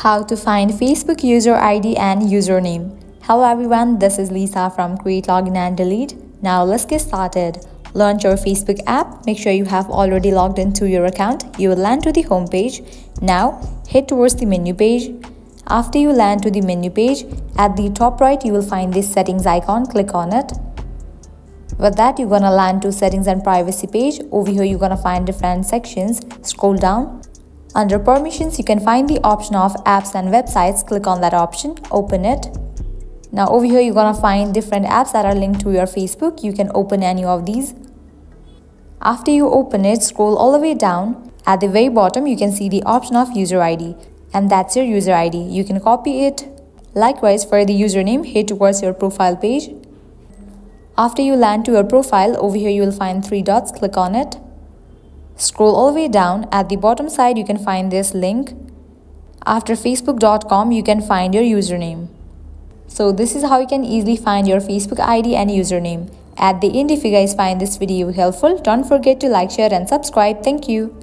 How to find Facebook user ID and username. Hello everyone, this is Lisa from Create, Login and Delete. Now let's get started. Launch your Facebook app. Make sure you have already logged into your account. You will land to the home page. Now head towards the menu page. After you land to the menu page, at the top right you will find this settings icon. Click on it. With that, you're gonna land to settings and privacy page. Over here you're gonna find different sections. Scroll down. Under permissions, you can find the option of apps and websites. Click on that option, open it. Now over here, you're gonna find different apps that are linked to your Facebook. You can open any of these. After you open it, scroll all the way down. At the very bottom, you can see the option of user ID. And that's your user ID. You can copy it. Likewise, for the username, head towards your profile page. After you land to your profile, over here, you will find three dots. Click on it. Scroll all the way down. At the bottom side, you can find this link. After facebook.com, you can find your username. So this is how you can easily find your Facebook ID and username. At the end, if you guys find this video helpful, don't forget to like, share and subscribe. Thank you.